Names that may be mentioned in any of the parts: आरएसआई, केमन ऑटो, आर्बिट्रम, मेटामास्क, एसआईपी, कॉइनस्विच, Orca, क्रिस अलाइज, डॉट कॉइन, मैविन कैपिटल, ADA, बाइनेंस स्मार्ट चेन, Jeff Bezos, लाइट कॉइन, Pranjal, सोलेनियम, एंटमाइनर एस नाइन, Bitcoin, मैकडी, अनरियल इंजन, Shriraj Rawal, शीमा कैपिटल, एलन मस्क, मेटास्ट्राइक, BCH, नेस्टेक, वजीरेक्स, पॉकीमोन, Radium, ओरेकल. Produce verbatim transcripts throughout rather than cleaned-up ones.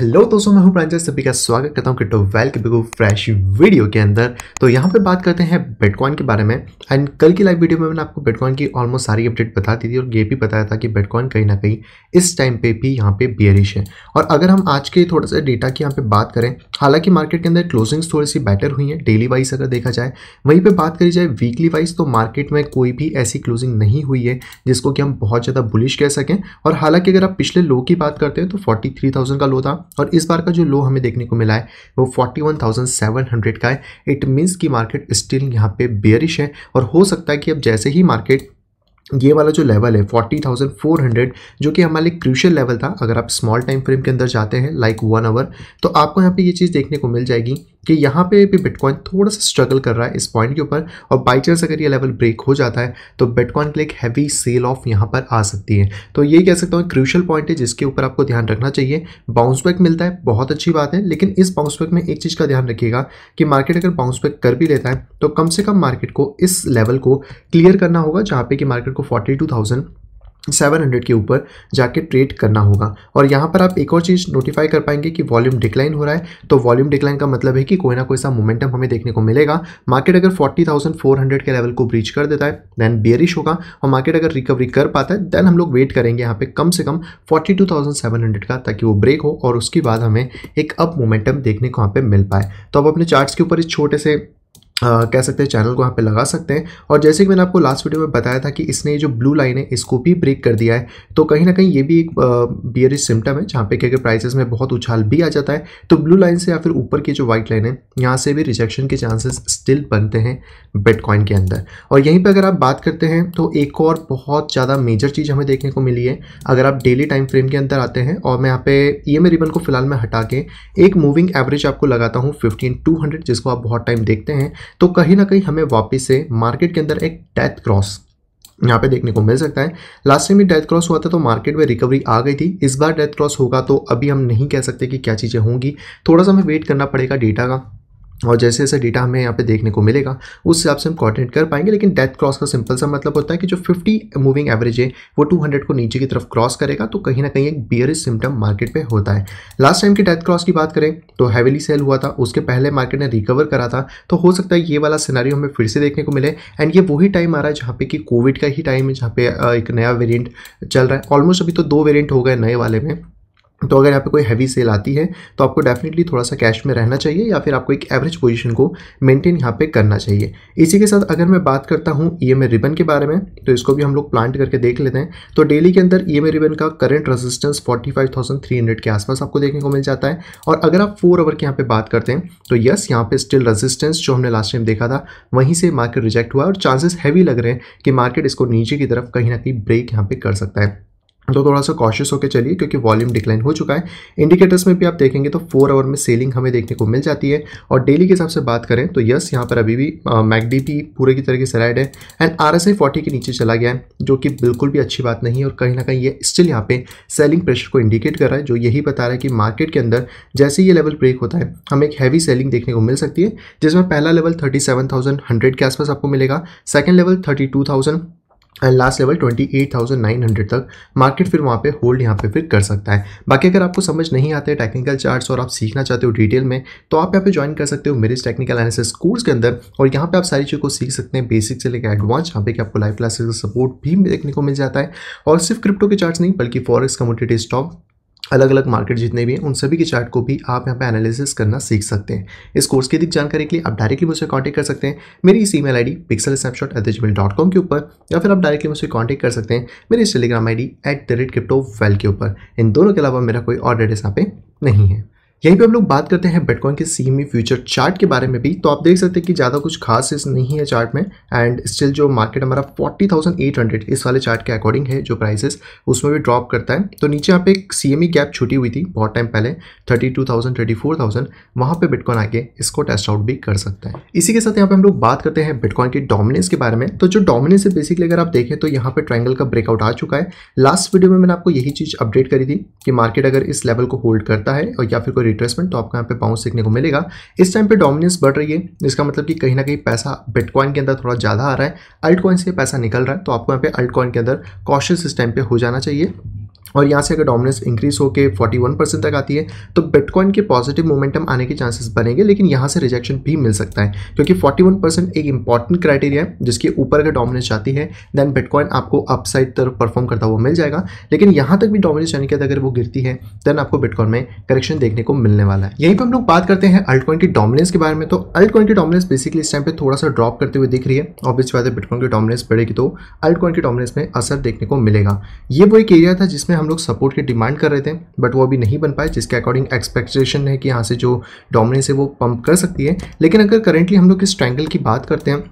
Hello दोस्तों, मैं हूं प्रांजल, सभी का स्वागत करता हूं क्रिप्टोवेल के बिल्कुल फ्रेश वीडियो के अंदर। तो यहां पे बात करते हैं बिटकॉइन के बारे में। एंड कल की लाइव वीडियो में मैंने आपको बिटकॉइन की ऑलमोस्ट सारी अपडेट बता दी थी और ये भी बताया था कि बिटकॉइन कहीं ना कहीं इस टाइम पे भी यहाँ पे बेयरिश है। और अगर हम आज के थोड़ा सा डेटा की यहाँ पे बात करें, हालांकि मार्केट के अंदर क्लोजिंग्स थोड़ी सी बेटर हुई हैं डेली वाइज अगर देखा जाए। वहीं पर बात करी जाए वीकली वाइज तो मार्केट में कोई भी ऐसी क्लोजिंग नहीं हुई है जिसको कि हम बहुत ज़्यादा बुलिश कह सकें। और हालांकि अगर आप पिछले लो की बात करते हैं तो फोर्टी थ्री थाउजेंड का लो था और इस बार का जो लो हमें देखने को मिला है वो इकतालीस हज़ार सात सौ का है। इट मींस कि मार्केट स्टिल यहाँ पे बेयरिश है और हो सकता है कि अब जैसे ही मार्केट ये वाला जो लेवल है चालीस हज़ार चार सौ जो कि हमारे लिए क्रूशियल लेवल था, अगर आप स्मॉल टाइम फ्रेम के अंदर जाते हैं लाइक वन आवर, तो आपको यहाँ पे ये चीज़ देखने को मिल जाएगी कि यहाँ पे भी बिटकॉइन थोड़ा सा स्ट्रगल कर रहा है इस पॉइंट के ऊपर। और बाई चांस अगर ये लेवल ब्रेक हो जाता है तो बिटकॉइन के लिए एक हैवी सेल ऑफ यहाँ पर आ सकती है। तो ये कह सकता हूँ क्रूशियल पॉइंट है जिसके ऊपर आपको ध्यान रखना चाहिए। बाउंस बैक मिलता है बहुत अच्छी बात है, लेकिन इस बाउंस बैक में एक चीज़ का ध्यान रखिएगा कि मार्केट अगर बाउंस बैक कर भी लेता है तो कम से कम मार्केट को इस लेवल को क्लियर करना होगा जहाँ पे कि मार्केट को बयालीस हज़ार सात सौ के ऊपर जाके ट्रेड करना होगा। और यहाँ पर आप एक और चीज़ नोटिफाई कर पाएंगे कि वॉल्यूम डिक्लाइन हो रहा है। तो वॉल्यूम डिक्लाइन का मतलब है कि कोई ना कोई सा मोमेंटम हमें देखने को मिलेगा। मार्केट अगर चालीस हज़ार चार सौ के लेवल को ब्रीच कर देता है देन बेयरिश होगा, और मार्केट अगर रिकवरी कर पाता है देन हम लोग वेट करेंगे यहाँ पे कम से कम बयालीस हज़ार सात सौ का, ताकि वो ब्रेक हो और उसके बाद हमें एक अप मोमेंटम देखने को यहाँ पर मिल पाए। तो आप अपने चार्ट्स के ऊपर इस छोटे से Uh, कह सकते हैं चैनल को यहाँ पे लगा सकते हैं। और जैसे कि मैंने आपको लास्ट वीडियो में बताया था कि इसने जो ब्लू लाइन है इसको भी ब्रेक कर दिया है, तो कहीं ना कहीं ये भी एक बियरिश सिम्टम है जहाँ पे क्या प्राइसेस में बहुत उछाल भी आ जाता है। तो ब्लू लाइन से या फिर ऊपर की जो व्हाइट लाइन है यहाँ से भी रिजेक्शन के चांसेस स्टिल बनते हैं बिटकॉइन के अंदर। और यहीं पर अगर आप बात करते हैं तो एक और बहुत ज़्यादा मेजर चीज़ हमें देखने को मिली है अगर आप डेली टाइम फ्रेम के अंदर आते हैं। और मैं यहाँ पे ई एम ए रिबन को फिलहाल मैं हटा के एक मूविंग एवरेज आपको लगाता हूँ फिफ्टीन टू हंड्रेड जिसको आप बहुत टाइम देखते हैं। तो कहीं ना कहीं हमें वापस से मार्केट के अंदर एक डेथ क्रॉस यहाँ पे देखने को मिल सकता है। लास्ट टाइम भी डेथ क्रॉस हुआ था तो मार्केट में रिकवरी आ गई थी। इस बार डेथ क्रॉस होगा तो अभी हम नहीं कह सकते कि क्या चीज़ें होंगी, थोड़ा सा हमें वेट करना पड़ेगा डेटा का। और जैसे जैसे डेटा हमें यहाँ पे देखने को मिलेगा उस हिसाब से हम कोऑर्डिनेट कर पाएंगे। लेकिन डेथ क्रॉस का सिंपल सा मतलब होता है कि जो फिफ्टी मूविंग एवरेज है वो टू हंड्रेड को नीचे की तरफ क्रॉस करेगा, तो कहीं ना कहीं एक बियरिश सिम्टम मार्केट पे होता है। लास्ट टाइम की डेथ क्रॉस की बात करें तो हैवीली सेल हुआ था, उसके पहले मार्केट ने रिकवर करा था, तो हो सकता है ये वाला सिनेरियो हमें फिर से देखने को मिले। एंड ये वही टाइम आ रहा है जहाँ पे कि कोविड का ही टाइम है, जहाँ पे एक नया वेरियंट चल रहा है। ऑलमोस्ट अभी तो दो वेरियंट हो गए नए वाले में, तो अगर यहाँ पे कोई हैवी सेल आती है तो आपको डेफिनेटली थोड़ा सा कैश में रहना चाहिए या फिर आपको एक एवरेज पोजीशन को मेंटेन यहाँ पे करना चाहिए। इसी के साथ अगर मैं बात करता हूँ ईएमए रिबन के बारे में तो इसको भी हम लोग प्लांट करके देख लेते हैं। तो डेली के अंदर ईएमए रिबन का करंट रेजिस्टेंस पैंतालीस हज़ार तीन सौ के आसपास आपको देखने को मिल जाता है। और अगर आप फोर आवर के यहाँ पर बात करते हैं तो यस, यहाँ पर स्टिल रेजिस्टेंस जो हमने लास्ट टाइम देखा था वहीं से मार्केट रिजेक्ट हुआ और चांसेस हैवी लग रहे हैं कि मार्केट इसको नीचे की तरफ कहीं ना कहीं ब्रेक यहाँ पर कर सकता है। तो थोड़ा सा कॉशियस होकर चलिए क्योंकि वॉल्यूम डिक्लाइन हो चुका है। इंडिकेटर्स में भी आप देखेंगे तो फोर आवर में सेलिंग हमें देखने को मिल जाती है। और डेली के हिसाब से बात करें तो यस, यहाँ पर अभी भी मैगडी भी पूरे की तरह की सलाइड है एंड आरएसआई चालीस के नीचे चला गया है, जो कि बिल्कुल भी अच्छी बात नहीं है। और कहीं ना कहीं ये स्टिल यहाँ पे सेलिंग प्रेशर को इंडिकेट कर रहा है, जो यही बता रहा है कि मार्केट के अंदर जैसे ये लेवल ब्रेक होता है हमें एक हैवी सेलिंग देखने को मिल सकती है, जिसमें पहला level thirty seven thousand hundred के आसपास आपको मिलेगा, second level thirty two thousand and last level अट्ठाईस हज़ार नौ सौ तक मार्केट फिर वहाँ पे होल्ड यहाँ पे फिर कर सकता है। बाकी अगर आपको समझ नहीं आते टेक्निकल चार्ट्स और आप सीखना चाहते हो डिटेल में तो आप यहाँ पे ज्वाइन कर सकते हो मेरे इस टेक्निकल एनालिसिस कोर्स के अंदर। और यहाँ पे आप सारी चीज़ को सीख सकते हैं बेसिक से लेकर एडवांस, यहाँ पे कि आपको लाइव क्लासेस का सपोर्ट भी देखने को मिल जाता है। और सिर्फ क्रिप्टो के चार्ट्स नहीं बल्कि फॉरेक्स, कमोडिटी, स्टॉक, अलग अलग मार्केट जितने भी हैं उन सभी के चार्ट को भी आप यहाँ पे एनालिसिस करना सीख सकते हैं। इस कोर्स की अधिक जानकारी के लिए आप डायरेक्टली मुझसे कांटेक्ट कर सकते हैं मेरी इस email ID pixel snapshot at the Gmail dot com के ऊपर, या फिर आप डायरेक्टली मुझसे कांटेक्ट कर सकते हैं मेरे इस Telegram ID at the rate क्रिप्टोवेल के ऊपर। इन दोनों के अलावा मेरा कोई और एड्रेस यहाँ पे नहीं है। यहीं पे हम लोग बात करते हैं बिटकॉइन के सीमी फ्यूचर चार्ट के बारे में भी। तो आप देख सकते हैं कि ज़्यादा कुछ खास इस नहीं है चार्ट में। एंड स्टिल जो मार्केट हमारा चालीस हज़ार आठ सौ इस वाले चार्ट के अकॉर्डिंग है जो प्राइसेस उसमें भी ड्रॉप करता है। तो नीचे यहाँ पे एक सीएमई गैप छूटी हुई थी बहुत टाइम पहले बत्तीस हज़ार चौंतीस हज़ार, वहाँ पे बिटकॉइन आके इसको टेस्ट आउट भी कर सकता है। इसी के साथ यहाँ पे हम लोग बात करते हैं बिटकॉइन की डोमिनेंस के बारे में। तो जो डोमिनेंस है बेसिकली अगर आप देखें तो यहाँ पर ट्रायंगल का ब्रेकआउट आ चुका है। लास्ट वीडियो में मैंने आपको यही चीज़ अपडेट करी थी कि मार्केट अगर इस लेवल को होल्ड करता है और या फिर रिट्रेसमेंट तो आपको यहाँ पे बाउंस देखने को मिलेगा। इस टाइम पे डोमिनेंस बढ़ रही है, इसका मतलब कि कहीं ना कहीं पैसा बिटकॉइन के अंदर थोड़ा ज़्यादा आ रहा है, अल्टकॉइन से पैसा निकल रहा है, तो आपको यहाँ पे अल्टकॉइन के अंदर कॉशियस इस टाइम पे हो जाना चाहिए। और यहाँ से अगर डोमिनेंस इंक्रीज होकर इकतालीस परसेंट तक आती है तो बिटकॉइन के पॉजिटिव मोमेंटम आने के चांसेस बनेंगे, लेकिन यहाँ से रिजेक्शन भी मिल सकता है क्योंकि इकतालीस परसेंट एक इंपॉर्टेंट क्राइटेरिया है जिसके ऊपर अगर डोमिनेंस जाती है देन बिटकॉइन आपको अपसाइड तरफ परफॉर्म करता हुआ मिल जाएगा। लेकिन यहाँ तक भी डोमिनेंस जाने के बाद अगर वो गिरती है देन आपको बिटकॉइन में करेक्शन देखने को मिलने वाला है। यहीं पर हम लोग बात करते हैं अल्टकॉइन की डोमिनेंस के बारे में। तो अल्टकॉइन की डोमिनेंस बेसिकली इस टाइम पे थोड़ा सा ड्रॉप करते हुए दिख रही है। ऑब्वियस बात है बिटकॉइन की डोमिनेंस बढ़ेगी तो अल्टकॉइन की डोमिनेंस में असर देखने को मिलेगा। ये वो एक एरिया था जिसमें हम लोग सपोर्ट की डिमांड कर रहे थे बट वो अभी नहीं बन पाए, जिसके अकॉर्डिंग एक्सपेक्टेशन है कि यहाँ से जो डोमिनेंस है वो पंप कर सकती है। लेकिन अगर करेंटली हम लोग इस ट्रायंगल की बात करते हैं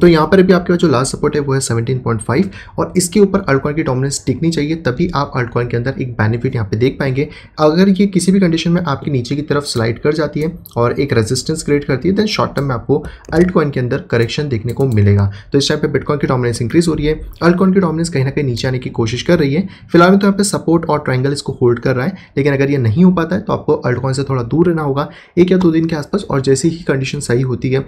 तो यहाँ पर भी आपके पास जो लास्ट सपोर्ट है वो है सत्रह पॉइंट पाँच और इसके ऊपर अल्टकॉइन की डोमिनेंस टिकनी चाहिए तभी आप अल्टकॉइन के अंदर एक बेनिफिट यहाँ पे देख पाएंगे। अगर ये किसी भी कंडीशन में आपके नीचे की तरफ स्लाइड कर जाती है और एक रेजिस्टेंस क्रिएट करती है देन शॉर्ट टर्म में आपको अल्टकॉइन के अंदर करेक्शन देखने को मिलेगा। तो इस टाइम पर बिटकॉइन की डोमिनेंस इंक्रीज हो रही है, अल्टकॉइन की डोमिनेंस कहीं ना कहीं नीचे आने की कोशिश कर रही है। फिलहाल में तो यहाँ पर सपोर्ट और ट्रायंगल इसको होल्ड कर रहा है, लेकिन अगर ये नहीं हो पाता है तो आपको अल्टकॉइन से थोड़ा दूर रहना होगा एक या दो दिन के आसपास। और जैसे ही कंडीशन सही होती है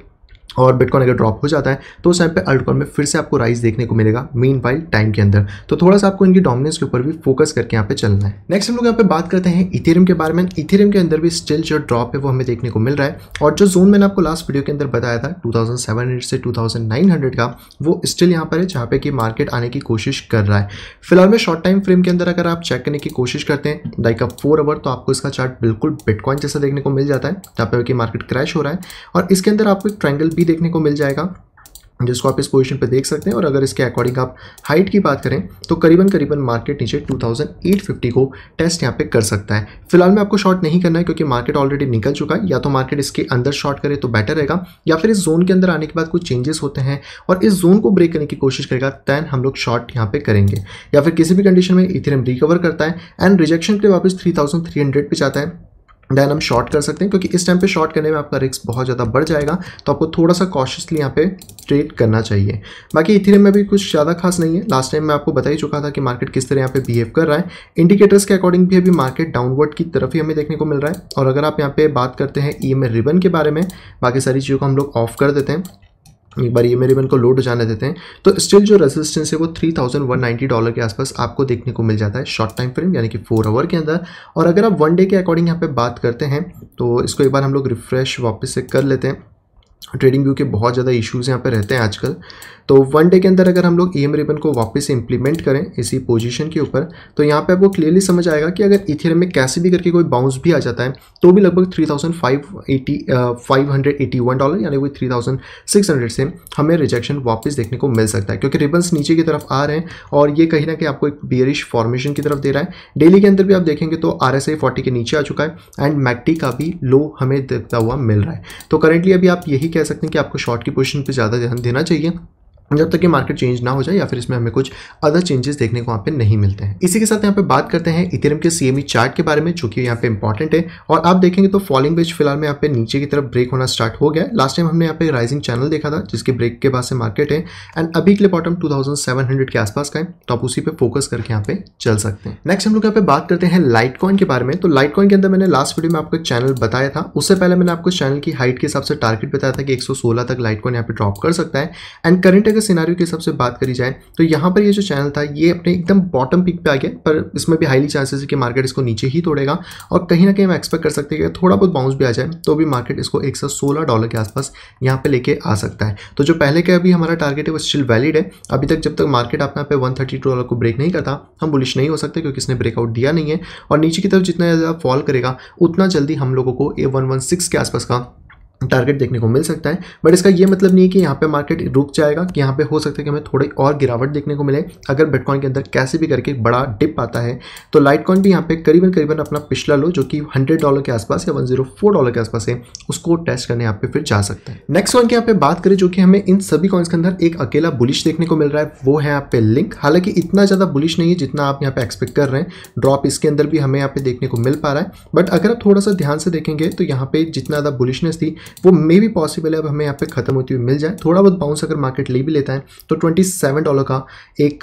और बिटकॉइन अगर ड्रॉप हो जाता है तो उस टाइम पे अल्टकॉइन में फिर से आपको राइज देखने को मिलेगा मीन वाइल टाइम के अंदर। तो थोड़ा सा आपको इनकी डोमिनेंस के ऊपर भी फोकस करके यहाँ पे चलना है। नेक्स्ट हम लोग यहाँ पे बात करते हैं इथेरियम के बारे में। इथेरियम के अंदर भी स्टिल जो ड्रॉप है वो हमें देखने को मिल रहा है और जो जोन मैंने आपको लास्ट वीडियो के अंदर बताया था टू थाउजेंड सेवन हंड्रेड से टू थाउजेंड नाइन हंड्रेड का, वो स्टिल यहाँ पर है जहाँ पे कि मार्केट आने की कोशिश कर रहा है। फिलहाल में शॉर्ट टाइम फ्रेम के अंदर अगर आप चेक करने की कोशिश करते हैं लाइक अ फोर आवर तो आपको इसका चार्ट बिल्कुल बिटकॉइन जैसा देखने को मिल जाता है जहाँ पे कि मार्केट क्रैश हो रहा है और इसके अंदर आपको एक ट्रायंगल भी देखने को मिल जाएगा जिसको आप इस पोजीशन पे देख सकते हैं। और अगर इसके अकॉर्डिंग आप हाइट की बात करें तो करीबन करीबन मार्केट नीचे अट्ठाईस सौ पचास को टेस्ट यहाँ पे कर सकता है। फिलहाल में आपको शॉर्ट नहीं करना है क्योंकि मार्केट ऑलरेडी निकल चुका है, या तो मार्केट इसके अंदर शॉर्ट करे तो बेटर रहेगा या फिर इस जोन के अंदर आने के बाद कुछ चेंजेस होते हैं और इस जोन को ब्रेक करने की कोशिश करेगा दैन हम लोग शॉर्ट यहाँ पे करेंगे। या फिर किसी भी कंडीशन में इथेरियम रिकवर करता है एंड रिजेक्शन के वापस थ्री थाउजेंड थ्री हंड्रेड पे जाता है देन हम शॉर्ट कर सकते हैं क्योंकि इस टाइम पे शॉर्ट करने में आपका रिस्क बहुत ज़्यादा बढ़ जाएगा। तो आपको थोड़ा सा कॉशियसली यहाँ पे ट्रेड करना चाहिए। बाकी इथेरियम में भी कुछ ज़्यादा खास नहीं है, लास्ट टाइम मैं आपको बता ही चुका था कि मार्केट किस तरह यहाँ पे बिहेव कर रहा है। इंडिकेटर्स के अकॉर्डिंग भी अभी मार्केट डाउनवर्ड की तरफ ही हमें देखने को मिल रहा है। और अगर आप यहाँ पर बात करते हैं ई एम ए रिबन के बारे में, बाकी सारी चीज़ों को हम लोग ऑफ कर देते हैं, एक बार ये मेरे बन को लोड हो जाने देते हैं, तो स्टिल जो रेजिस्टेंस है वो three thousand one ninety dollar के आसपास आपको देखने को मिल जाता है शॉर्ट टाइम फ्रेम यानी कि फोर आवर के अंदर। और अगर आप वन डे के अकॉर्डिंग यहाँ पे बात करते हैं तो इसको एक बार हम लोग रिफ्रेश वापस से कर लेते हैं। ट्रेडिंग व्यू के बहुत ज़्यादा इश्यूज़ यहाँ पे रहते हैं आजकल। तो वन डे के अंदर अगर हम लोग ई एम रिबन को वापस से इंप्लीमेंट करें इसी पोजीशन के ऊपर तो यहाँ पे आपको क्लियरली समझ आएगा कि अगर इथेरियम में कैसे भी करके कोई बाउंस भी आ जाता है तो भी लगभग three thousand five eighty five hundred eighty one dollar यानी वही थ्री थाउजेंड सिक्स हंड्रेड से हमें रिजेक्शन वापस देखने को मिल सकता है क्योंकि रिबन्स नीचे की तरफ आ रहे हैं और ये कहीं ना कहीं आपको एक बियरिश फॉर्मेशन की तरफ दे रहा है। डेली के अंदर भी आप देखेंगे तो आर एस आई फोर्टी के नीचे आ चुका है एंड मैक्टी का भी लो हमें देखता हुआ मिल रहा है। तो करेंटली अभी आप यही कह सकते हैं कि आपको शॉर्ट की पोजीशन पे ज़्यादा ध्यान देना चाहिए जब तक कि मार्केट चेंज ना हो जाए या फिर इसमें हमें कुछ अदर चेंजेस देखने को वहाँ पे नहीं मिलते हैं। इसी के साथ यहाँ पे बात करते हैं इथेरियम के सीएमई चार्ट के बारे में जो कि यहाँ पे इंपॉर्टेंट है। और आप देखेंगे तो फॉलिंग बेच फिलहाल में यहाँ पे नीचे की तरफ ब्रेक होना स्टार्ट हो गया है। लास्ट टाइम हमने यहाँ पे राइजिंग चैनल देखा था जिसके ब्रेक के बाद से मार्केट है एंड अभी के लिए bottom two thousand seven hundred के आसपास का है, तो आप उसी पर फोकस करके यहाँ पे चल सकते हैं। नेक्स्ट हम लोग यहाँ पे बात करते हैं लाइट कॉइन के बारे में। तो लाइट कॉइन के अंदर मैंने लास्ट वीडियो में आपको चैनल बताया था, उससे पहले मैंने आपको चैनल की हाइट के हिसाब से टारगेट बताया था कि एक सौ सोलह तक लाइट कॉइन यहाँ पे ड्रॉप कर सकता है। एंड करेंट सिनारियो के हिसाब से बात करी जाए तो यहां पर ये जो चैनल था ये अपने एकदम बॉटम पीक पे आ गया, पर इसमें भी हाईली चांसेस है कि मार्केट इसको नीचे ही तोड़ेगा और कहीं ना कहीं हम एक्सपेक्ट कर सकते हैं कि थोड़ा बहुत बाउंस भी आ जाए तो भी मार्केट इसको एक सौ सोलह डॉलर के आसपास यहां पे लेके आ सकता है। तो जो पहले का अभी हमारा टारगेट है वो स्टिल वैलिड है। अभी तक जब तक मार्केट अपना पे एक सौ तीस डॉलर को ब्रेक नहीं करता हम बुलिश नहीं हो सकते क्योंकि इसने ब्रेकआउट दिया नहीं है और नीचे की तरफ जितना ज्यादा फॉल करेगा उतना जल्दी हम लोगों को एक सौ सोलह के आसपास का टारगेट देखने को मिल सकता है। बट इसका ये मतलब नहीं है कि यहाँ पे मार्केट रुक जाएगा, कि यहाँ पे हो सकता है कि हमें थोड़ी और गिरावट देखने को मिले अगर बिटकॉइन के अंदर कैसे भी करके एक बड़ा डिप आता है। तो लाइटकॉइन भी यहाँ पे करीबन करीबन अपना पिछला लो जो कि सौ डॉलर के आसपास या एक सौ चार डॉलर के आसपास है उसको टेस्ट करने यहाँ पे फिर जा सकता है। नेक्स्ट कॉइन की यहाँ पे बात करें जो कि हमें इन सभी कॉइन्स के अंदर एक अकेला बुलिश देखने को मिल रहा है वो है यहाँ पे लिंक। हालांकि इतना ज़्यादा बुलिश नहीं है जितना आप यहाँ पे एक्सपेक्ट कर रहे हैं, ड्रॉप इसके अंदर भी हमें यहाँ पे देखने को मिल पा रहा है। बट अगर आप थोड़ा सा ध्यान से देखेंगे तो यहाँ पे जितना ज़्यादा बुलिशनेस थी वो मे भी पॉसिबल है, अब हमें यहाँ पे खत्म होती हुई मिल जाए। थोड़ा बहुत बाउंस अगर मार्केट ले भी लेता है तो सत्ताईस डॉलर का एक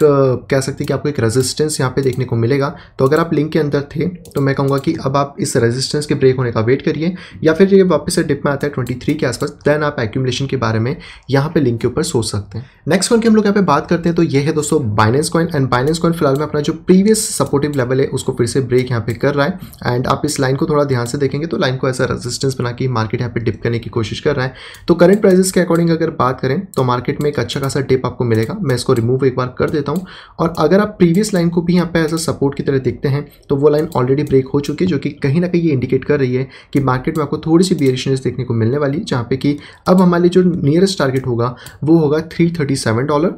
कह सकते हैं कि आपको एक रेजिस्टेंस यहाँ पे देखने को मिलेगा। तो अगर आप लिंक के अंदर थे तो मैं कहूँगा कि अब आप इस रेजिस्टेंस के ब्रेक होने का वेट करिए, या फिर ये वापस से डिप में आता है तेईस के आसपास, देन आप एक्यूमुलेशन के बारे में यहाँ पे लिंक के ऊपर सोच सकते हैं। नेक्स्ट कॉइन की हम लोग यहाँ पे बात करते हैं तो ये है दोस्तों Binance coin. And Binance coin फिलहाल में अपना जो प्रीवियस सपोर्टिव लेवल है उसको फिर से ब्रेक यहाँ पे कर रहा है। एंड आप इस लाइन को थोड़ा ध्यान से देखेंगे तो लाइन को ऐसा रेजिस्टेंस बना के मार्केट यहाँ पे डिप करने की कोशिश कर रहा है। तो करंट प्राइसेस के अकॉर्डिंग अगर बात करें तो मार्केट में एक अच्छा खासा डिप आपको मिलेगा। मैं इसको रिमूव एक बार कर देता हूं, और अगर आप प्रीवियस लाइन को भी यहाँ पे ऐसा सपोर्ट की तरह देखते हैं तो वो लाइन ऑलरेडी ब्रेक हो चुकी है, जो कि कहीं ना कहीं ये इंडिकेट कर रही है कि मार्केट में आपको थोड़ी सी बेयरिशनेस देखने को मिलने वाली है, जहाँ पे कि अब हमारे जो नियरेस्ट टारगेट होगा वो होगा थ्री थर्टी सेवन डॉलर,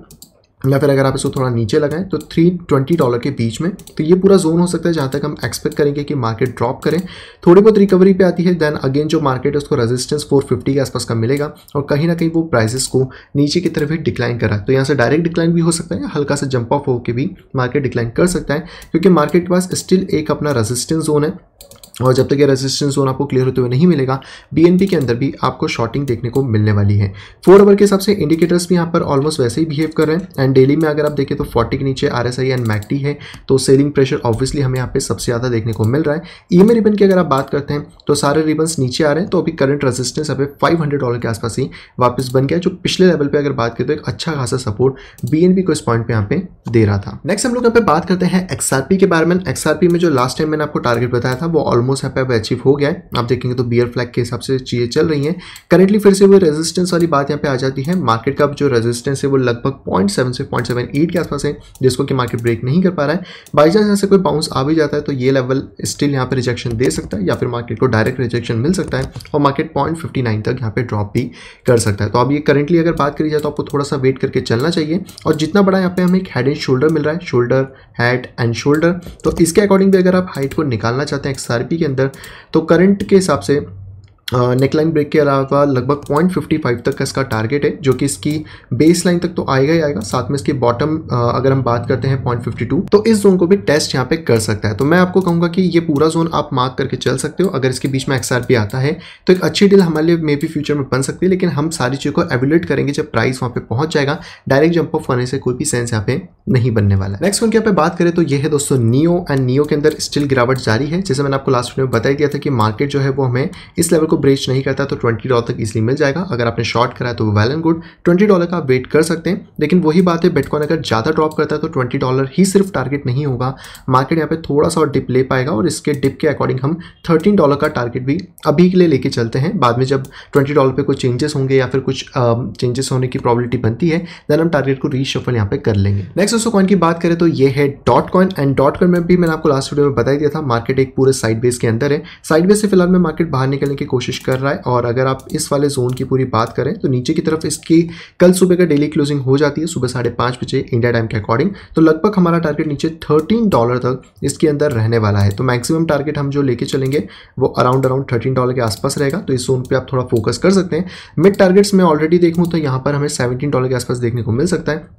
या फिर अगर आप इसको थोड़ा नीचे लगाएं तो थ्री ट्वेंटी डॉलर के बीच में। तो ये पूरा जोन हो सकता है जहाँ तक हम एक्सपेक्ट करेंगे कि मार्केट ड्रॉप करें। थोड़ी बहुत रिकवरी पे आती है, देन अगेन जो मार्केट है उसको रेजिस्टेंस फोर फिफ्टी के आसपास का मिलेगा, और कहीं ना कहीं वो प्राइसेस को नीचे की तरफ ही डिक्लाइन करा। तो यहाँ से डायरेक्ट डिक्लाइन भी हो सकता है, हल्का सा जंप ऑफ होकर भी मार्केट डिक्लाइन कर सकता है, क्योंकि मार्केट के पास स्टिल एक अपना रेजिस्टेंस जोन है, और जब तक ये रेजिस्टेंस जोन आपको क्लियर होते हुए नहीं मिलेगा, बीएनबी के अंदर भी आपको शॉर्टिंग देखने को मिलने वाली है। फोर आवर के हिसाब से इंडिकेटर्स भी यहाँ पर ऑलमोस्ट वैसे ही बिहेव कर रहे हैं। एंड डेली में अगर आप देखें तो चालीस के नीचे आरएसआई एंड मैकडी है, तो सेलिंग प्रेशर ऑब्वियसली हमें यहाँ पे सबसे ज़्यादा देखने को मिल रहा है। ईएमए रिबन की अगर आप बात करते हैं तो सारे रिबन्स नीचे आ रहे हैं, तो अभी करंट रेजिस्टेंस अभी फाइव हंड्रेड डॉलर के आसपास ही वापस बन गया, जो पिछले लेवल पर अगर बात करें तो एक अच्छा खासा सपोर्ट बीएनबी को इस पॉइंट पर यहाँ पे दे रहा था। नेक्स्ट हम लोग यहाँ पे बात करते हैं एक्सआरपी के बारे में। एक्सआरपी में जो लास्ट टाइम मैंने आपको टारगेट बताया था वो ऑलमोस्ट यहाँ पे अचीव हो गया है। आप देखेंगे तो बियर फ्लैग के हिसाब से चीजें चल रही हैं। करेंटली फिर से वो रेजिस्टेंस वाली बात यहाँ पे आ जाती है। मार्केट का जो रेजिस्टेंस है वो लगभग पॉइंट सेवन से पॉइंट सेवन एट के आसपास है, जिसको कि मार्केट ब्रेक नहीं कर पा रहा है। बाई चांस यहाँ से कोई बाउंस आ भी जाता है तो ये लेवल स्टिल यहाँ पे रिजेक्शन दे सकता है, या फिर मार्केट को डायरेक्ट रिजेक्शन मिल सकता है, और मार्केट पॉइंट फिफ्टी नाइन तक यहाँ पे ड्रॉप भी कर सकता है। तो अब ये करेंटली अगर बात करी जाए तो आपको थोड़ा सा वेट करके चलना चाहिए। और जितना बड़ा यहाँ पे हमें एक हेड एंड शोल्डर मिल रहा है, शोल्डर हेड एंड शोल्डर, तो इसके अकॉर्डिंग भी अगर आप हाइट को निकालना चाहते हैं एक्सआरपी के अंदर तो करंट के हिसाब से नेकलाइन ब्रेक के अलावा लगभग पॉइंट फिफ्टी फाइव तक का इसका टारगेट है, जो कि इसकी बेस लाइन तक तो आएगा ही आएगा, साथ में इसकी बॉटम अगर हम बात करते हैं पॉइंट फिफ्टी टू, तो इस जोन को भी टेस्ट यहाँ पे कर सकता है। तो मैं आपको कहूँगा कि ये पूरा जोन आप मार्क करके चल सकते हो। अगर इसके बीच में एक्सआरपी आता है तो एक अच्छी डील हमारे लिए मे बी फ्यूचर में बन सकती है, लेकिन हम सारी चीज़ को एवेल्यूएट करेंगे जब प्राइस वहाँ पर पहुँच जाएगा। डायरेक्ट जंप ऑफ करने से कोई भी सेंस यहाँ पे नहीं बनने वाला। नेक्स्ट उनके यहाँ पे बात करें तो ये है दोस्तों नियो। एंड नियो के अंदर स्टिल गिरावट जारी है। जैसे मैंने आपको लास्ट वीडियो में बताया दिया था कि मार्केट जो है वो हमें इस लेवल को ब्रेच नहीं करता तो बीस डॉलर तक इजीली मिल जाएगा। अगर आपने शॉर्ट करा तो वेल एंड गुड, बीस डॉलर का आप वेट कर सकते हैं। लेकिन वही बात है, बिटकॉइन अगर ज़्यादा ड्रॉप करता है तो बीस डॉलर ही सिर्फ टारगेट नहीं होगा। मार्केट यहाँ पे थोड़ा सा और डिप ले पाएगा, और इसके डिप के अकॉर्डिंग हम तेरह डॉलर का टारगेट भी अभी के लिए लेके चलते हैं। बाद में जब बीस डॉलर पे कोई चेंजेस होंगे या फिर कुछ चेंजेस होने की प्रॉबिलिटी बनती है, देन हम टारगेट को रीशफल यहाँ पे कर लेंगे। नेक्स्ट दोस्तों कॉइन की बात करें तो ये है डॉट कॉइन। And डॉट कॉइन में भी मैंने आपको लास्ट वीडियो में बता दिया था मार्केट एक पूरे साइड बेस के अंदर है। साइड बेस से फिलहाल में मार्केट बाहर निकलने की कोशिश कर रहा है, और अगर आप इस वाले जोन की पूरी बात करें तो नीचे की तरफ इसकी कल सुबह का डेली क्लोजिंग हो जाती है सुबह साढ़े पाँच बजे इंडिया टाइम के अकॉर्डिंग, तो लगभग हमारा टारगेट नीचे तेरह डॉलर तक इसके अंदर रहने वाला है। तो मैक्सिमम टारगेट हम जो लेके चलेंगे वो अराउंड अराउंड तेरह डॉलर के आसपास रहेगा। तो इस जोन पे आप थोड़ा फोकस कर सकते हैं। मिड टारगेट्स में ऑलरेडी देखूँ तो यहाँ पर हमें सेवनटीन डॉलर के आसपास देखने को मिल सकता है।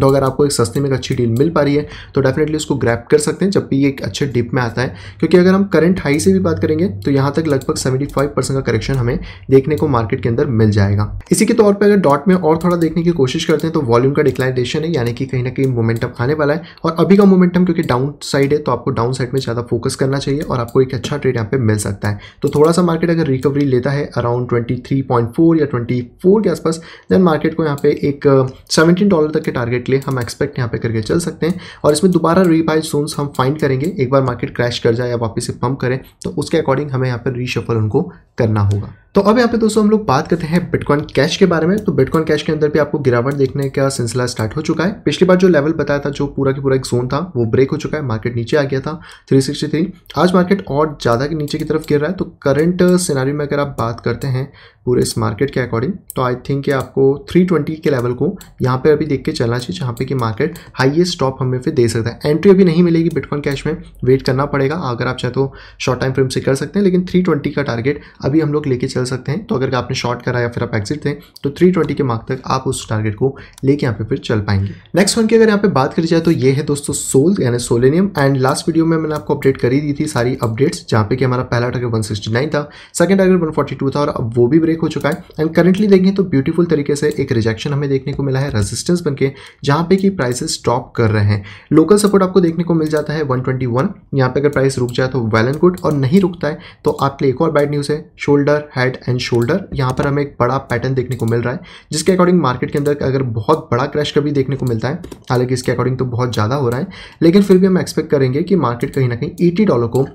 तो अगर आपको एक सस्ते में एक अच्छी डील मिल पा रही है तो डेफिनेटली उसको ग्रैब कर सकते हैं जब भी ये एक अच्छे डिप में आता है, क्योंकि अगर हम करंट हाई से भी बात करेंगे तो यहाँ तक लगभग पचहत्तर परसेंट का करेक्शन हमें देखने को मार्केट के अंदर मिल जाएगा। इसी के तौर पे अगर डॉट में और थोड़ा देखने की कोशिश करते हैं तो वॉल्यूम का डिक्लाइनेशन है, यानी कि कहीं ना कहीं मोमेंटम आने वाला है। और अभी का मोमेंटम क्योंकि डाउन साइड है तो आपको डाउन साइड में ज़्यादा फोकस करना चाहिए और आपको एक अच्छा ट्रेड यहाँ पर मिल सकता है। तो थोड़ा सा मार्केट अगर रिकवरी लेता है around twenty three point four या ट्वेंटी फोर के आसपास, देन मार्केट को यहाँ पे एक सेवेंटीन डॉलर तक के टारगेट के लिए हम एक्सपेक्ट यहाँ पे करके चल सकते हैं। और इसमें दोबारा रीबाई जोन्स हम फाइंड करेंगे। एक बार मार्केट क्रैश कर जाए या वापस से पंप करें तो उसके अकॉर्डिंग हमें यहाँ पर रीशफल उनको करना होगा। तो अब यहाँ पे दोस्तों हम लोग बात करते हैं बिटकॉइन कैश के बारे में। तो बिटकॉइन कैश के अंदर भी आपको गिरावट देखने का सिलसिला स्टार्ट हो चुका है। पिछली बार जो लेवल बताया था, जो पूरा के पूरा एक जोन था, वो ब्रेक हो चुका है। मार्केट नीचे आ गया था थ्री सिक्सटी थ्री। आज मार्केट और ज़्यादा के नीचे की तरफ गिर रहा है। तो करंट सिनेरियो में अगर आप बात करते हैं पूरे इस मार्केट के अकॉर्डिंग तो आई थिंक आपको थ्री ट्वेंटी के लेवल को यहाँ पर अभी देख के चलना चाहिए। पहुंचे जहां पे कि मार्केट हाईएस्ट टॉप हमें फिर दे सकता है। एंट्री अभी नहीं मिलेगी बिटकॉइन कैश में, वेट करना पड़ेगा। अगर आप चाहे तो शॉर्ट टाइम फ्रेम से कर सकते हैं, लेकिन तीन सौ बीस का टारगेट अभी हम लोग लेके चल सकते हैं। तो अगर आपने शॉर्ट करा या फिर आप एग्जिट दें तो तीन सौ बीस के मार्क तक आप उस टारगेट को लेके यहाँ पे फिर चल पाएंगे। नेक्स्ट वन की अगर यहाँ पे बात करी जाए तो ये है दोस्तों सोल यानी सोलेनियम। एंड लास्ट वीडियो में मैंने आपको अपडेट करी दी थी सारी अपडेट्स, जहाँ पे कि हमारा पहला टारगेट वन सिक्सटी नाइन था, second target one forty two था और अब वो भी ब्रेक हो चुका है। एंड करंटली देखें तो ब्यूटीफुल तरीके से एक रिजेक्शन हमें देखने को मिला है रेजिस्टेंस बनके, जहाँ पे कि प्राइसेस टॉप कर रहे हैं। लोकल सपोर्ट आपको देखने को मिल जाता है वन ट्वेंटी वन, यहाँ पे अगर प्राइस रुक जाए तो वेल एंड गुड, और नहीं रुकता है तो आपके लिए एक और बैड न्यूज़ है, शोल्डर हेड एंड शोल्डर। यहाँ पर हमें एक बड़ा पैटर्न देखने को मिल रहा है जिसके अकॉर्डिंग मार्केट के अंदर अगर बहुत बड़ा क्रैश कभी देखने को मिलता है, हालांकि इसके अकॉर्डिंग तो बहुत ज़्यादा हो रहा है, लेकिन फिर भी हम एक्सपेक्ट करेंगे कि मार्केट कहीं ना कहीं अस्सी डॉलर को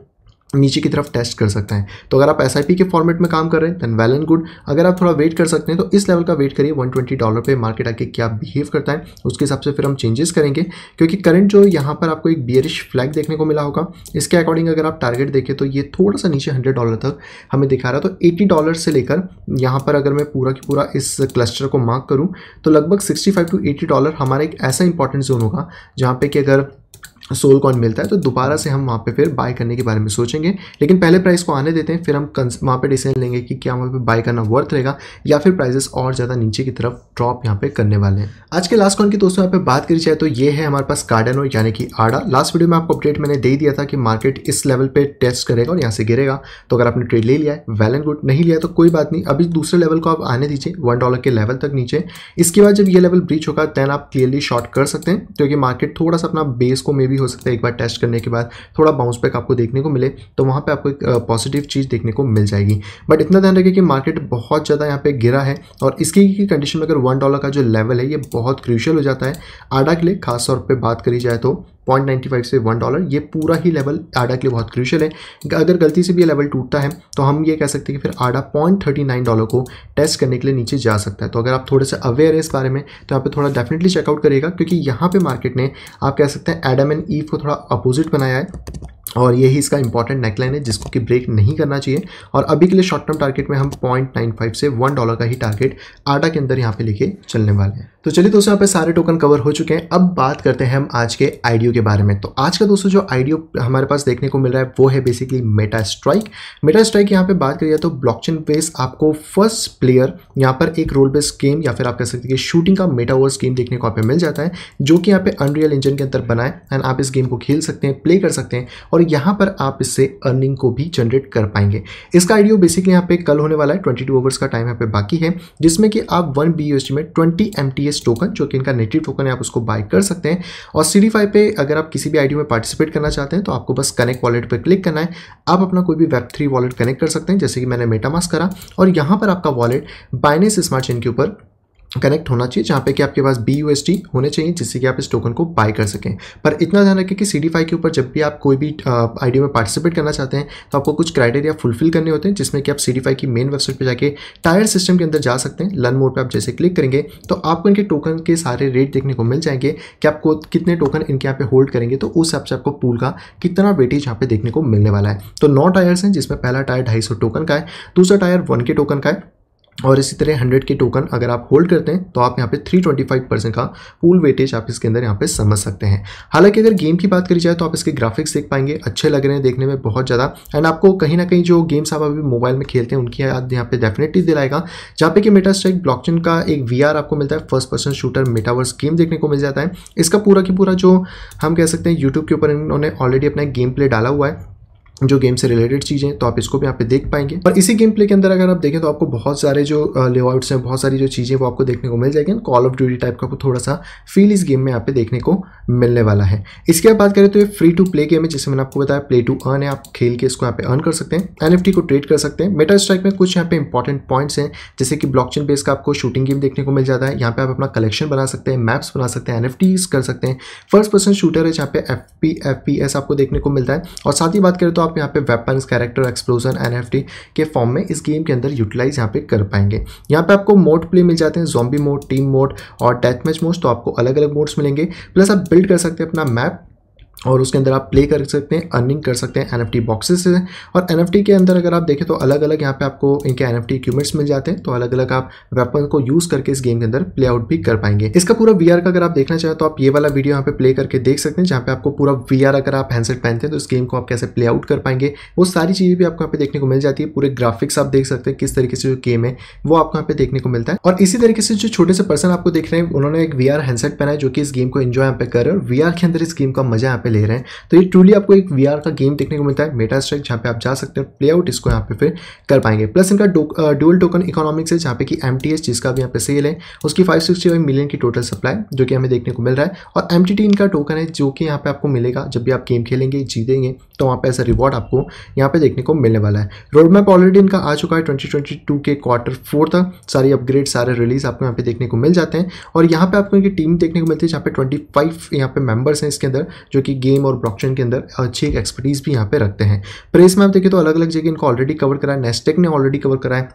नीचे की तरफ टेस्ट कर सकता है। तो अगर आप एस आई पी के फॉर्मेट में काम कर रहे हैं देन वेल एंड गुड, अगर आप थोड़ा वेट कर सकते हैं तो इस लेवल का वेट करिए। वन ट्वेंटी डॉलर पे मार्केट आके क्या बिहेव करता है उसके हिसाब से फिर हम चेंजेस करेंगे, क्योंकि करंट जो यहाँ पर आपको एक बियरिश फ्लैग देखने को मिला होगा, इसके अकॉर्डिंग अगर आप टारगेट देखें तो ये थोड़ा सा नीचे हंड्रेड डॉलर तक हमें दिखा रहा है। तो एटी डॉलर से लेकर यहाँ पर अगर मैं पूरा की पूरा इस क्लस्टर को मार्क करूँ तो लगभग sixty five two eighty dollar हमारा एक ऐसा इंपॉर्टेंट जोन होगा जहाँ पे कि अगर सोल कॉइन मिलता है तो दोबारा से हम वहाँ पे फिर बाय करने के बारे में सोचेंगे। लेकिन पहले प्राइस को आने देते हैं, फिर हम वहाँ पे डिसीजन लेंगे कि क्या वहाँ पे बाय करना वर्थ रहेगा या फिर प्राइसेस और ज़्यादा नीचे की तरफ ड्रॉप यहाँ पे करने वाले हैं। आज के लास्ट कॉइन की दोस्तों यहाँ पे बात करी जाए तो ये है हमारे पास कार्डेनो यानी कि आडा। लास्ट वीडियो में आपको अपडेट मैंने दे दिया था कि मार्केट इस लेवल पर टेस्ट करेगा और यहाँ से गिरेगा। तो अगर आपने ट्रेड ले लिया है वेल एंड गुड, नहीं लिया तो कोई बात नहीं, अभी दूसरे लेवल को आप आने दीजिए वन डॉलर के लेवल तक नीचे। इसके बाद जब ये लेवल ब्रीच होगा दैन आप क्लियरली शॉर्ट कर सकते हैं, क्योंकि मार्केट थोड़ा सा अपना बेस को मे भी हो सकता है एक बार टेस्ट करने के बाद थोड़ा बाउंस बैक आपको देखने को मिले, तो वहां पे आपको एक पॉजिटिव चीज देखने को मिल जाएगी। बट इतना ध्यान रखिए कि मार्केट बहुत ज़्यादा यहाँ पे गिरा है और इसकी कंडीशन में अगर वन डॉलर का जो लेवल है ये बहुत क्रूशियल हो जाता है आडा के लिए। खास तौर पे बात करी जाए तो ज़ीरो पॉइंट नाइन फाइव से वन डॉलर ये पूरा ही लेवल आडा के लिए बहुत क्रूशियल है। अगर गलती से भी ये लेवल टूटता है तो हम ये कह सकते हैं कि फिर आडा zero point thirty nine dollar को टेस्ट करने के लिए नीचे जा सकता है। तो अगर आप थोड़े से अवेयर हैं इस बारे में तो यहाँ पे थोड़ा डेफिनेटली चेकआउट करिएगा, क्योंकि यहाँ पे मार्केट ने आप कह सकते हैं एडम एंड ईव को थोड़ा अपोजिट बनाया है और यही इसका इंपॉर्टेंट नेकलाइन है जिसको कि ब्रेक नहीं करना चाहिए। और अभी के लिए शॉर्ट टर्म टारगेट में हम ज़ीरो पॉइंट नाइन फाइव से वन डॉलर का ही टारगेट आडा के अंदर यहाँ पे लेके चलने वाले हैं। तो चलिए दोस्तों यहाँ पे सारे टोकन कवर हो चुके हैं। अब बात करते हैं हम आज के आईडीओ के बारे में। तो आज का दोस्तों जो आईडीओ हमारे पास देखने को मिल रहा है वो है बेसिकली मेटास्ट्राइक। मेटास्ट्राइक यहाँ पे बात करिए तो ब्लॉकचेन बेस आपको फर्स्ट प्लेयर यहाँ पर एक रोल बेस्ड गेम या फिर आप कह सकते हैं कि शूटिंग का मेटावर्स गेम देखने को यहाँ पे मिल जाता है, जो कि यहाँ पे अनरियल इंजन के अंदर बना है। एंड आप इस गेम को खेल सकते हैं, प्ले कर सकते हैं और यहाँ पर आप इससे अर्निंग को भी जनरेट कर पाएंगे। इसका आईडीओ बेसिकली यहाँ पे कल होने वाला है, बाईस ओवर्स का टाइम यहाँ पे बाकी है, जिसमें कि आप one B U S D में twenty M T S token जो कि इनका नेटिव टोकन है आप उसको बाय कर सकते हैं। और सीडीफाई पे अगर आप किसी भी आईडीओ में पार्टिसिपेट करना चाहते हैं तो आपको बस कनेक्ट वॉलेट पर क्लिक करना है। आप अपना कोई भी वेब थ्री वॉलेट कनेक्ट कर सकते हैं, जैसे कि मैंने मेटामास्क करा, और यहाँ पर आपका वॉलेट बाइनेंस स्मार्ट चेन के ऊपर कनेक्ट होना चाहिए, जहाँ पे कि आपके पास बी यू एस डी होने चाहिए जिससे कि आप इस टोकन को बाय कर सकें। पर इतना ध्यान रखें कि सीडीफाई के ऊपर जब भी आप कोई भी आईडीओ में पार्टिसिपेट करना चाहते हैं तो आपको कुछ क्राइटेरिया फुलफिल करने होते हैं, जिसमें कि आप सीडीफाई की मेन वेबसाइट पे जाके टायर सिस्टम के अंदर जा सकते हैं। लर्न मोड पर आप जैसे क्लिक करेंगे तो आपको इनके टोकन के सारे रेट देखने को मिल जाएंगे कि आपको कितने टोकन इनके यहाँ पे होल्ड करेंगे, तो उस हिसाब से आपको पूल का कितना वेटेज यहाँ पे देखने को मिलने वाला है। तो नौ टायर्स हैं, जिसमें पहला टायर ढाई सौ टोकन का है, दूसरा टायर वन के टोकन का है, और इसी तरह हंड्रेड के टोकन अगर आप होल्ड करते हैं तो आप यहाँ पे तीन सौ पच्चीस परसेंट का पूल वेटेज आप इसके अंदर यहाँ पे समझ सकते हैं। हालांकि अगर गेम की बात करी जाए तो आप इसके ग्राफिक्स देख पाएंगे, अच्छे लग रहे हैं देखने में बहुत ज़्यादा। एंड आपको कहीं ना कहीं जो गेम्स आप अभी मोबाइल में खेलते हैं उनकी याद यहाँ पे डेफिनेटली दिलाएगा, जहाँ पे कि मेटास्ट्राइक ब्लॉकचेन का एक वी आर आपको मिलता है first person shooter metaverse game देखने को मिल जाता है। इसका पूरा की पूरा जो हम कह सकते हैं यूट्यूब के ऊपर इन्होंने ऑलरेडी अपना गेम प्ले डाला हुआ है, जो गेम से रिलेटेड चीज़ें, तो आप इसको भी यहाँ पे देख पाएंगे। और इसी गेम प्ले के अंदर अगर आप देखें तो आपको बहुत सारे जो लेआउट्स हैं, बहुत सारी जो चीज़ें वो आपको देखने को मिल जाएगी। कॉल ऑफ ड्यूटी टाइप का आपको थोड़ा सा फील इस गेम में यहाँ पे देखने को मिलने वाला है। इसके बाद बात करें तो ये फ्री टू प्ले गेम है, जैसे मैंने आपको बताया प्ले टू अर्न है, आप खेल के इसको यहाँ पे अर्न कर सकते हैं, एनएफटी को ट्रेड कर सकते हैं। मेटास्ट्राइक में कुछ यहाँ पे इंपॉर्टेंट पॉइंट्स हैं, जैसे कि ब्लॉकचेन बेस का आपको शूटिंग गेम देखने को मिल जाता है, यहाँ पे आप अपना कलेक्शन बना सकते हैं, मैप्स बना सकते हैं, एनएफटीज कर सकते हैं। फर्स्ट पर्सन शूटर है जहाँ पे एफपी एफपीएस आपको देखने को मिलता है, और साथ ही बात करें तो आप यहाँ पे वेपन्स, कैरेक्टर, एक्सप्लोजन, एनएफटी के फॉर्म में इस गेम के अंदर यूटिलाइज यहाँ पे कर पाएंगे। यहाँ पे आपको मोड प्ले मिल जाते हैं, ज़ॉम्बी मोड, टीम मोड और डेथ मैच मोड, तो आपको अलग अलग मोड्स मिलेंगे। प्लस आप बिल्ड कर सकते हैं अपना मैप और उसके अंदर आप प्ले कर सकते हैं, अर्निंग कर सकते हैं एनएफटी बॉक्सेस से। और एनएफटी के अंदर अगर आप देखें तो अलग अलग यहाँ पे आपको इनके एनएफटी इक्विपमेंट्स मिल जाते हैं, तो अलग अलग आप वेपन को यूज करके इस गेम के अंदर प्ले आउट भी कर पाएंगे। इसका पूरा वीआर का अगर आप देखना चाहें तो आप ये वाला वीडियो यहाँ पे प्ले करके देख सकते हैं, जहाँ पे आपको पूरा वीआर अगर आप हैंडसेट पहनते हैं तो इस गेम को आप कैसे प्ले आउट कर पाएंगे वो सारी चीज़ें भी आपको यहाँ पे देखने को मिल जाती है। पूरे ग्राफिक्स आप देख सकते हैं किस तरीके से जो गेम है वो आपको यहाँ पे देखने को मिलता है। और इसी तरीके से जो छोटे से पर्सन आपको देख रहे हैं उन्होंने एक वीआर हैंडसेट पहना है जो कि इस गेम को एंजॉय यहाँ पे कर रहे हैं और वीआर के अंदर इस गेम का मजा यहाँ पे ले रहे हैं। तो ये ट्रूली आपको एक वीआर का गेम देखने को मिलता है। मेटास्ट्राइक जहाँ पे आप जा सकते हैं प्ले आउट इसको यहाँ पे फिर कर पाएंगे। प्लस इनका डुअल टोकन इकोनॉमिक्स है जहाँ पे कि एमटीएस जिसका भी यहाँ पे सेल है उसकी फाइव सिक्सटी फाइव मिलियन की टोटल सप्लाई जो कि हमें देखने को मिल रहा है। और एमटीटी इनका टोकन है जो कि यहाँ पे आपको मिलेगा जब भी आप गेम खेलेंगे जीतेंगे तो वहाँ पे ऐसा रिवॉर्ड आपको यहाँ पे देखने को मिलने वाला है। रोड मैप ऑलरेडी इनका आ चुका है ट्वेंटी ट्वेंटी टू के क्वार्टर फोर तक, सारी अपग्रेड सारे रिलीज आपको यहाँ पे देखने को मिल जाते हैं। और यहाँ पे आपको इनकी टीम देखने को मिलती है जहाँ पे ट्वेंटी फाइव यहाँ पे मेंबर्स हैं इसके अंदर जो कि गेम और ब्लॉकचेन के अंदर अच्छी एक एक्सपर्टीज भी यहाँ पे रखते हैं। प्रेस में आप देखिए तो अलग अलग जगह इनको ऑलरेडी कवर करा है, नेस्टेक ने ऑलरेडी कवर करा है,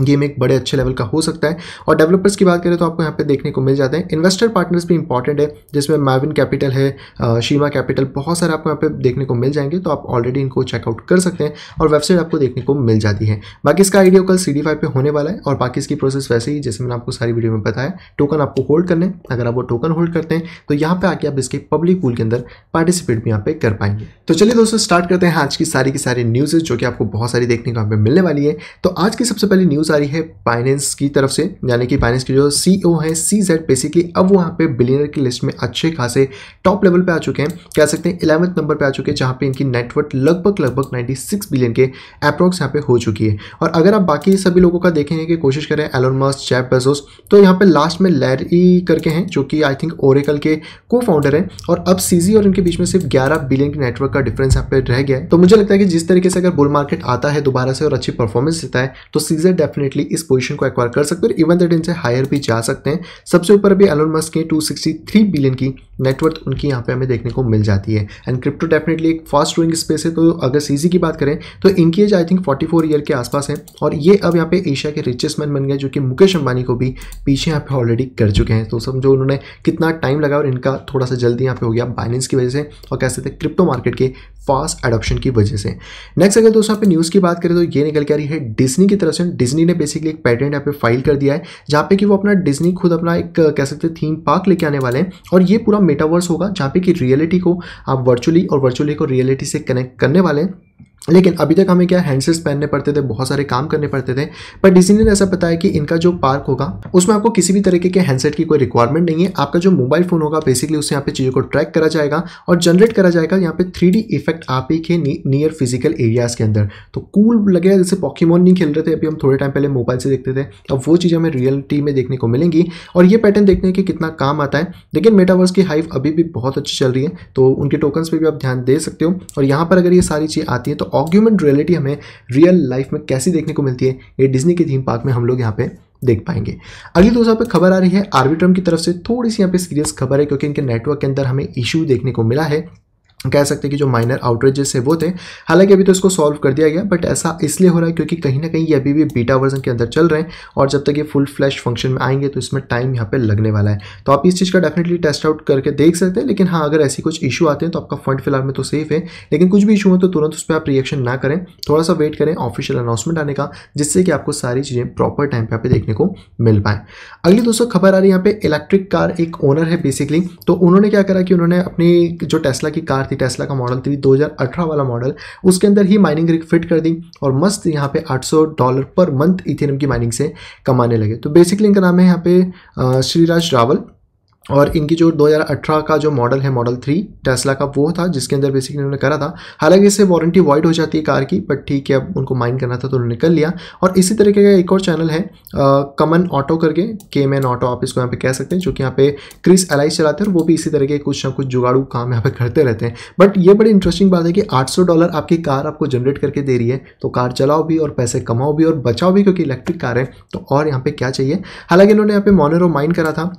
गेम एक बड़े अच्छे लेवल का हो सकता है। और डेवलपर्स की बात करें तो आपको यहाँ पे देखने को मिल जाते हैं। इन्वेस्टर पार्टनर्स भी इंपॉर्टेंट है जिसमें मैविन कैपिटल है, शीमा कैपिटल, बहुत सारे आपको यहाँ पे देखने को मिल जाएंगे, तो आप ऑलरेडी इनको चेकआउट कर सकते हैं और वेबसाइट आपको देखने को मिल जाती है। बाकी इसका आईडीओ कल सीडीफाई पे होने वाला है और बाकी इसकी प्रोसेस वैसे ही जैसे मैंने आपको सारी वीडियो में बताया, टोकन आपको होल्ड करने, अगर आप वो टोकन होल्ड करते हैं तो यहाँ पर आके आप इसके पब्लिक पूल के अंदर पार्टिसिपेट भी यहाँ पे कर पाएंगे। तो चलिए दोस्तों स्टार्ट करते हैं आज की सारी की सारी न्यूज़ जो कि आपको बहुत सारी देखने को यहाँ पे मिलने वाली है। तो आज की सबसे पहली न्यूज़ आ रही है बाइनेंस की तरफ से, यानी कि बाइनेंस के जो सीईओ है सीजेड बेसिकली अब वहां पे बिलियनर की लिस्ट में अच्छे खासे टॉप लेवल पे आ चुके हैं, कह सकते हैं इलेवेंथ नंबर पे आ चुके हैं, जहां पे इनकी नेटवर्थ लगभग लगभग छियानवे बिलियन के अप्रॉक्स यहां पे हो चुकी है। और अगर आप बाकी सभी लोगों का देखेंगे कि कोशिश करें एलन मस्क, जेफ बेजोस, तो यहाँ पे लास्ट में लैरी करके हैं जो कि आई थिंक ओरेकल के को फाउंडर हैं, और अब सीजी और इनके बीच में सिर्फ ग्यारह बिलियन की नेटवर्क का डिफरेंस यहाँ पे रह गया है। तो मुझे लगता है कि जिस तरीके से अगर बुल मार्केट आता है दोबारा से और अच्छी परफॉर्मेंस देता है तो सीजेड डेफिनेटली इस पोजीशन को एक्वायर कर सकते हैं और इवन दैट इनसे हायर भी जा सकते हैं। सबसे ऊपर भी एलन मस्क के टू सिक्सटी थ्री बिलियन की नेटवर्थ उनकी यहाँ पे हमें देखने को मिल जाती है। एंड क्रिप्टो डेफिनेटली एक फास्ट ग्रोइंग स्पेस है। तो अगर सीजी की बात करें तो इनकी age I think forty four year के आसपास है और ये अब यहाँ पे एशिया के रिचेस्ट मैन बन गए जो कि मुकेश अंबानी को भी पीछे यहाँ पे ऑलरेडी कर चुके हैं। तो समझो उन्होंने कितना टाइम लगा और इनका थोड़ा सा जल्दी यहाँ पे हो गया बाइनेंस की वजह से और कह सकते हैं क्रिप्टो मार्केट के फास्ट एडॉप्शन की वजह से। नेक्स्ट अगर दोस्तों यहाँ पे न्यूज़ की बात करें तो ये निकल के आ रही है डिज्नी की तरफ से। डिज्नी ने बेसिकली एक पेटेंट यहाँ पे फाइल कर दिया है जहाँ पे कि वो अपना डिज्नी खुद अपना एक कह सकते थीम पार्क लेके आने वाले हैं और ये पूरा मेटावर्स होगा जहाँ पे कि रियलिटी को आप वर्चुअली और वर्चुअली को रियलिटी से कनेक्ट करने वाले हैं। लेकिन अभी तक हमें क्या हैंडसेट्स पहनने पड़ते थे, बहुत सारे काम करने पड़ते थे, पर डिज्नी ने ऐसा बताया कि इनका जो पार्क होगा उसमें आपको किसी भी तरीके के हैंडसेट की कोई रिक्वायरमेंट नहीं है। आपका जो मोबाइल फोन होगा बेसिकली उससे यहाँ पे चीज़ों को ट्रैक करा जाएगा और जनरेट करा जाएगा यहाँ पे थ्री डी इफेक्ट आप ही के नियर फिजिकल एरियाज़ के अंदर। तो कूल लगेगा, जैसे पॉकीमोन नहीं खेल रहे थे अभी हम थोड़े टाइम पहले मोबाइल से देखते थे, अब वो चीज़ हमें रियलिटी में देखने को मिलेंगी और ये पैटर्न देखने के कितना काम आता है। लेकिन मेटावर्स की हाइप अभी भी बहुत अच्छी चल रही है तो उनके टोकन्स पर भी आप ध्यान दे सकते हो। और यहाँ पर अगर ये सारी चीज़ आती है तो ऑगमेंटेड रियलिटी हमें रियल लाइफ में कैसी देखने को मिलती है ये डिज्नी के थीम पार्क में हम लोग यहाँ पे देख पाएंगे। अगली दोस्तों यहाँ पे खबर आ रही है आर्बिट्रम की तरफ से, थोड़ी सी यहाँ पे सीरियस खबर है क्योंकि इनके नेटवर्क के अंदर हमें इश्यू देखने को मिला है, कह सकते हैं कि जो माइनर आउटरेजेस है वो थे। हालांकि अभी तो इसको सॉल्व कर दिया गया, बट ऐसा इसलिए हो रहा है क्योंकि कहीं ना कहीं ये अभी भी बीटा वर्जन के अंदर चल रहे हैं और जब तक ये फुल फ्लैश फंक्शन में आएंगे तो इसमें टाइम यहाँ पे लगने वाला है। तो आप इस चीज़ का डेफिनेटली टेस्ट आउट करके देख सकते हैं। लेकिन हाँ, अगर ऐसी कुछ इशू आते हैं तो आपका फंड फिलहाल में तो सेफ है, लेकिन कुछ भी इशू हो तो तुरंत उस पर आप रिएक्शन ना करें, थोड़ा सा वेट करें ऑफिशियल अनाउंसमेंट आने का, जिससे कि आपको सारी चीज़ें प्रॉपर टाइम पर यहाँ पे देखने को मिल पाएँ। अगली दोस्तों खबर आ रही है यहाँ पे इलेक्ट्रिक कार एक ओनर है बेसिकली, तो उन्होंने क्या करा कि उन्होंने अपनी जो टेस्ला की कार टेस्ला का मॉडल थी दो हज़ार अठारह वाला मॉडल, उसके अंदर ही माइनिंग रिग फिट कर दी और मस्त यहाँ पे आठ सौ डॉलर पर मंथ इथेरियम की माइनिंग से कमाने लगे। तो बेसिकली इनका नाम है यहाँ पे श्रीराज रावल और इनकी जो दो हज़ार अठारह का जो मॉडल है मॉडल थ्री टेस्ला का वो था जिसके अंदर बेसिकली उन्होंने करा था। हालांकि इससे वारंटी वॉइड हो जाती है कार की, बट ठीक है अब उनको माइन करना था तो उन्होंने कर लिया। और इसी तरीके का एक और चैनल है कॉमन ऑटो करके, केमन ऑटो आप इसको यहाँ पे कह सकते हैं, जो कि यहाँ पे क्रिस अलाइज चलाते हैं और वो भी इसी तरीके कुछ ना कुछ जुगाड़ू काम यहाँ पे करते रहते हैं। बट ये बड़ी इंटरेस्टिंग बात है कि आठ सौ डॉलर आपकी कार आपको जनरेट करके दे रही है, तो कार चलाओ भी और पैसे कमाओ भी और बचाओ भी क्योंकि इलेक्ट्रिक कार है तो और यहाँ पे क्या चाहिए। हालांकि इन्होंने यहाँ पे मोनेरो माइन करा था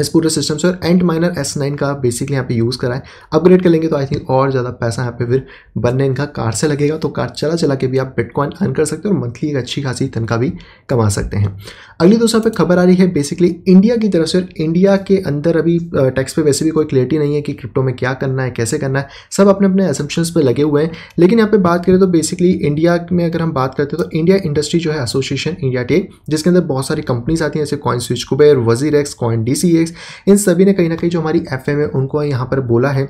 इस पूरे सिस्टम से, और एंटमाइनर एस नाइन का बेसिकली यहाँ पे यूज़ कराएं। अपग्रेड कर लेंगे तो आई थिंक और ज़्यादा पैसा यहाँ पे फिर बनने इनका कार से लगेगा, तो कार चला चला के भी आप बिटकॉइन अर्न कर सकते हो और मंथली एक अच्छी खासी तनख्वाह भी कमा सकते हैं। अगली दोस्तों पे खबर आ रही है बेसिकली इंडिया की तरफ से, और इंडिया के अंदर अभी टैक्स पे वैसे भी कोई क्लियरिटी नहीं है कि क्रिप्टो में क्या करना है कैसे करना है, सब अपने अपने असम्पशंस पर लगे हुए हैं। लेकिन यहाँ पर बात करें तो बेसिकली इंडिया में अगर हम बात करते हैं तो इंडिया इंडस्ट्री जो है एसोसिएशन इंडिया टेक, जिसके अंदर बहुत सारी कंपनीज आती हैं जैसे कॉइनस्विच Kuber, वजीरेक्स, Coin D C, इन सभी ने कहीं ना कहीं जो हमारी एफएम है उनको यहाँ पर बोला है,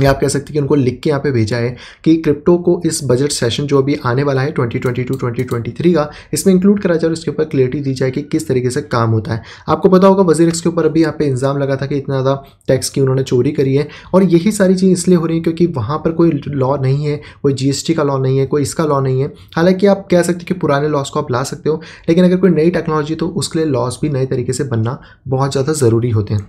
या आप कह सकते हैं कि उनको लिख के यहाँ पे भेजा है कि क्रिप्टो को इस बजट सेशन जो अभी आने वाला है twenty twenty two twenty twenty three का, इसमें इंक्लूड करा जाए और इसके ऊपर क्लियरिटी दी जाए कि किस तरीके से काम होता है। आपको पता होगा वजीरेक्स के ऊपर अभी यहाँ पे इंजाम लगा था कि इतना ज़्यादा टैक्स की उन्होंने चोरी करी है, और यही सारी चीज़ इसलिए हो रही है क्योंकि वहाँ पर कोई लॉ नहीं है, कोई जीएसटी का लॉ नहीं है, कोई इसका लॉ नहीं है। हालाँकि आप कह सकते हैं कि पुराने लॉज को आप ला सकते हो, लेकिन अगर कोई नई टेक्नोलॉजी तो उसके लिए लॉज भी नए तरीके से बनना बहुत ज़्यादा ज़रूरी होते हैं।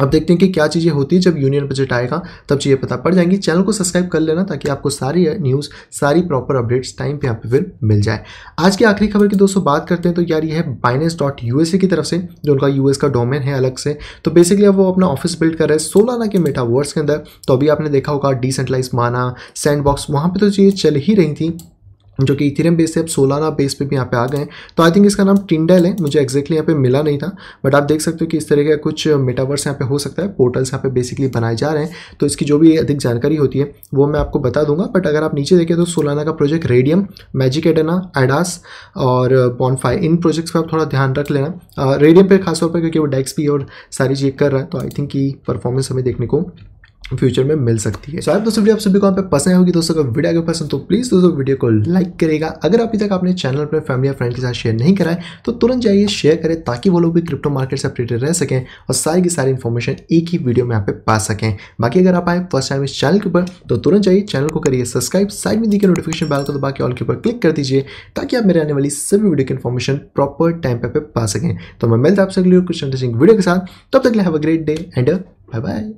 अब देखते हैं कि क्या चीज़ें होती है, जब यूनियन बजट आएगा तब चीज़ें पता पड़ जाएंगी। चैनल को सब्सक्राइब कर लेना ताकि आपको सारी न्यूज़, सारी प्रॉपर अपडेट्स टाइम पे यहाँ पे फिर मिल जाए। आज की आखिरी खबर की दोस्तों बात करते हैं तो यार ये है बाइनेंस डॉट यूएसए की तरफ से, जो उनका यूएस का डोमेन है अलग से। तो बेसिकली अब वो अपना ऑफिस बिल्ड कर रहे हैं सोलाना के मेटावर्स के अंदर। तो अभी आपने देखा होगा डिसेंट्रलाइज माना, सैंड बॉक्स, वहाँ पर तो चीज़ें चल ही रही थी जो कि इथेरियम बेस से अब सोलाना बेस पे भी यहाँ पे आ गए हैं। तो आई थिंक इसका नाम टिंडल है, मुझे एक्जैक्टली यहाँ पे मिला नहीं था, बट आप देख सकते हो कि इस तरह का कुछ मेटावर्स यहाँ पे हो सकता है, पोर्टल्स यहाँ पे बेसिकली बनाए जा रहे हैं। तो इसकी जो भी अधिक जानकारी होती है वो मैं आपको बता दूंगा, बट अगर आप नीचे देखें तो सोलाना का प्रोजेक्ट रेडियम, मैजिक एडन, एडास और बॉनफायर, इन प्रोजेक्ट्स पर आप थोड़ा ध्यान रख लेना। रेडियम पर खासतौर पर क्योंकि वो डेक्स भी और सारी चीज़ कर रहा है, तो आई थिंक की परफॉर्मेंस हमें देखने को फ्यूचर में मिल सकती है। सो so, आप दोस्तों वीडियो आप सभी को पे पसंद होगी दोस्तों, अगर वीडियो अगर पसंद तो प्लीज़ दोस्तों वीडियो को लाइक करेगा। अगर अभी तक आपने चैनल पर फैमिली या फ्रेंड के साथ शेयर नहीं करा है तो तुरंत जाइए शेयर करें, ताकि वो लोग भी क्रिप्टो मार्केट से अपडेटेड रह सकें और सारी की सारी इन्फॉर्मेशन एक ही वीडियो में यहाँ पे पा सकें। बाकी अगर आप आए फर्स्ट टाइम इस चैनल के ऊपर तो तुरंत जाइए, चैनल को करिए सब्सक्राइब, साइड में देखिए नोटिफिकेशन बेल को दबा के ऑल के ऊपर क्लिक कर दीजिए, ताकि आप मेरे आने वाली सभी वीडियो की इन्फॉर्मेशन प्रॉपर टाइम पर पा सकें। तो मैं मिलता आपसे अगली कुछ इंटरेस्टिंग वीडियो के साथ, तब तक have a great day and bye bye.